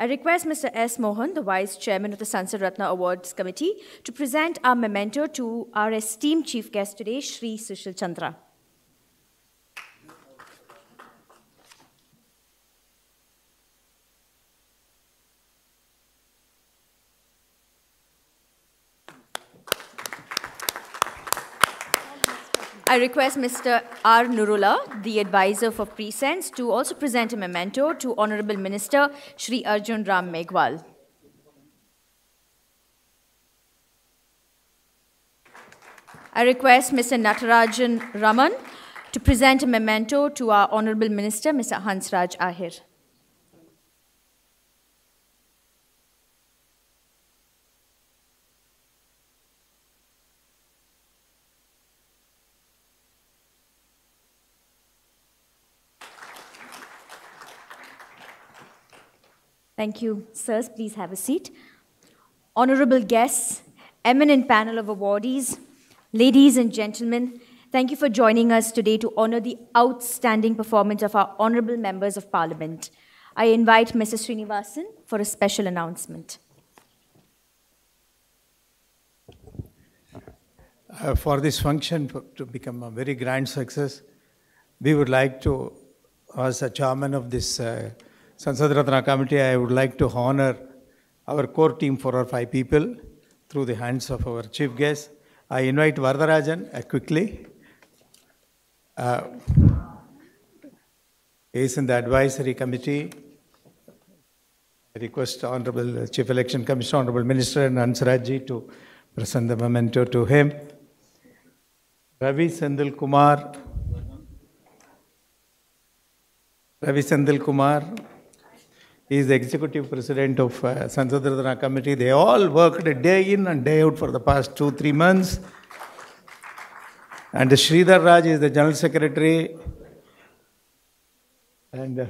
I request Mr. S. Mohan, the Vice Chairman of the Sansad Ratna Awards Committee, to present our memento to our esteemed chief guest today, Shri Sushil Chandra. I request Mr. R. Nurullah, the advisor for PreSense, to also present a memento to Honorable Minister Shri Arjun Ram Meghwal. I request Mr. Natarajan Raman to present a memento to our Honorable Minister, Mr. Hans Raj Ahir. Thank you. Sirs, please have a seat. Honorable guests, eminent panel of awardees, ladies and gentlemen, thank you for joining us today to honor the outstanding performance of our honorable members of parliament. I invite Mr. Srinivasan for a special announcement. For this function to become a very grand success, we would like to, as a chairman of this Sansad Ratna Committee, I would like to honor our core team for our 5 people through the hands of our chief guest. I invite Vardarajan quickly. He is in the advisory committee. I request Honorable Chief Election Commissioner, Honorable Minister and Hans Rajji to present the memento to him. Ravi Sendil Kumar. He is the Executive President of Sansad Ratna Committee. They all worked day in and day out for the past 2-3 months. And Sridhar Raj is the General Secretary. And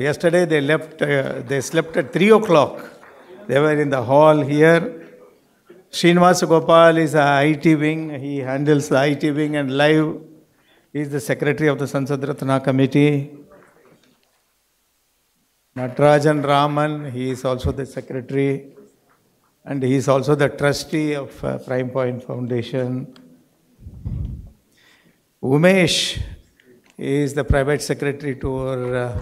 yesterday they left, they slept at 3 o'clock. They were in the hall here. Srinivas Gopal is the IT wing. He handles the IT wing and live. He is the Secretary of the Sansad Ratna Committee. Natarajan Raman, he is also the secretary, and he is also the trustee of Prime Point Foundation. Umesh is the private secretary to our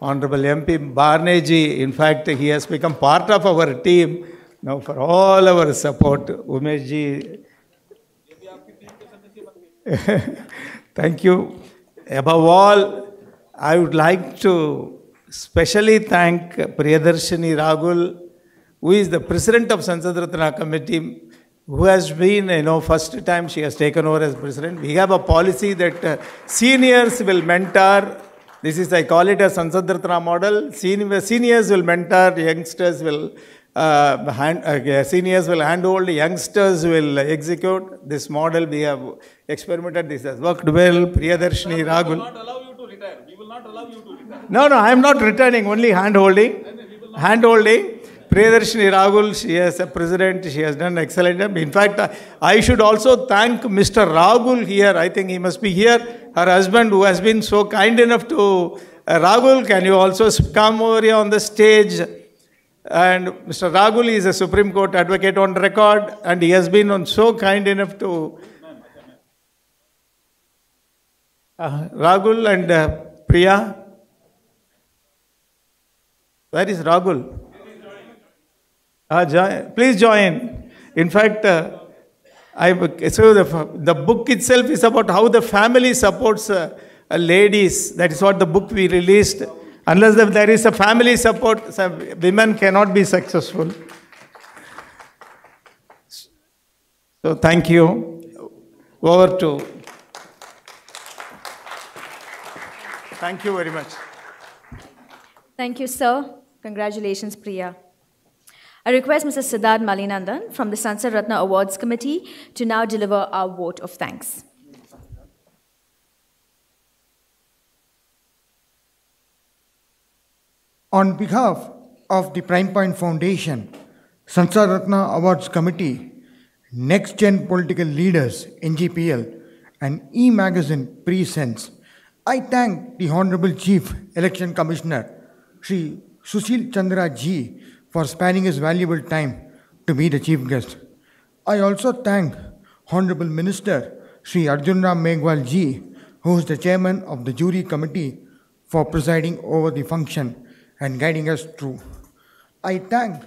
Honorable MP Barneji. In fact, he has become part of our team now for all our support. Umeshji, thank you. Above all, I would like to specially thank Priyadarshini Rahul, who is the president of Sansad Ratna Committee, who has been, you know, first time she has taken over as president. We have a policy that seniors will mentor. This is, I call it a Sansad Ratna model. Seniors will mentor, youngsters will, seniors will handhold, youngsters will execute. This model we have experimented. This has worked well. Priyadarshini Rahul. No, I am not returning, only hand-holding. Hand-holding. Priyadarshini Rahul, she is a president, she has done excellent. In fact, I should also thank Mr. Raghul here. I think he must be here. Her husband, who has been so kind enough to... Raghul, can you also come over here on the stage? And Mr. Raghul is a Supreme Court advocate on record, and he has been so kind enough to... Raghul and Priya. Where is Raghul? Please join. In fact, the book itself is about how the family supports ladies. That is what the book we released. Unless there is a family support, women cannot be successful. So thank you. Over to... Thank you very much. Thank you, sir. Congratulations, Priya. I request Mr. Siddharth Mallinathan from the Sansad Ratna Awards Committee to now deliver our vote of thanks. On behalf of the Prime Point Foundation, Sansad Ratna Awards Committee, Next Gen Political Leaders, NGPL, and e-magazine PreSense, I thank the Honorable Chief Election Commissioner, Shri Sushil Chandra Ji for sparing his valuable time to be the chief guest. I also thank Honorable Minister Shri Arjun Ram Meghwal Ji, who is the chairman of the jury committee, for presiding over the function and guiding us through. I thank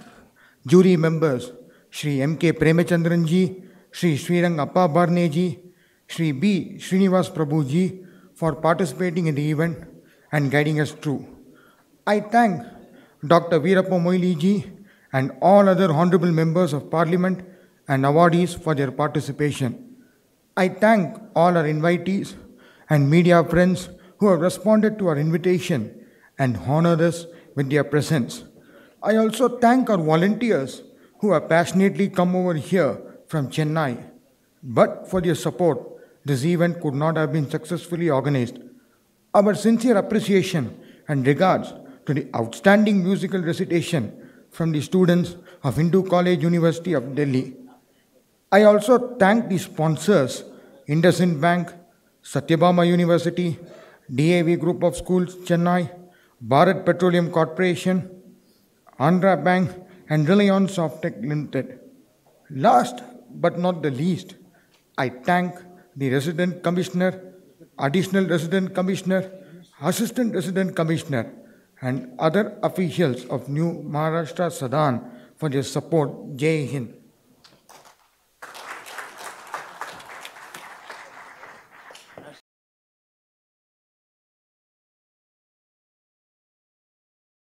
jury members Shri M.K. Premachandran Ji, Shri Srirang Appa Barne Ji, Shri B. Srinivas Prabhu Ji for participating in the event and guiding us through. I thank Dr. Veerappa Moili Ji and all other honorable members of parliament and awardees for their participation. I thank all our invitees and media friends who have responded to our invitation and honored us with their presence. I also thank our volunteers who have passionately come over here from Chennai. But for their support, this event could not have been successfully organized. Our sincere appreciation and regards to the outstanding musical recitation from the students of Hindu College University of Delhi. I also thank the sponsors, Indusind Bank, Satyabama University, DAV Group of Schools Chennai, Bharat Petroleum Corporation, Andhra Bank, and Reliance Softtek Limited. Last but not the least, I thank the Resident Commissioner, Additional Resident Commissioner, Assistant Resident Commissioner, and other officials of New Maharashtra Sadan for their support. Jai Hind.